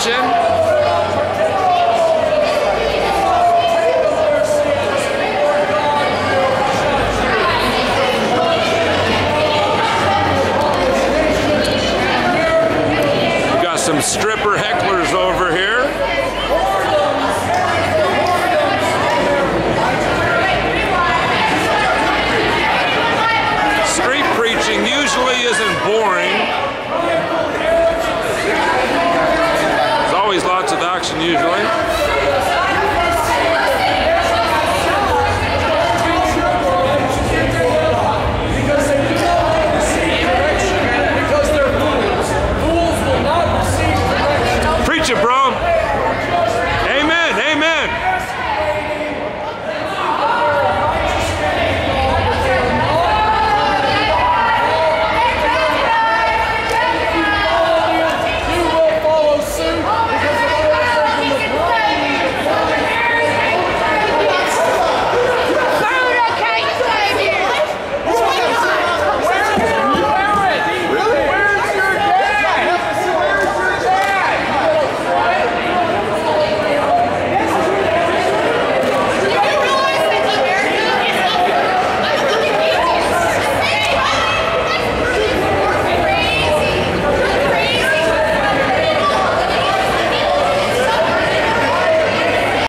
Attention. Some stripper hecklers over here. Street preaching usually isn't boring. There's always lots of action usually.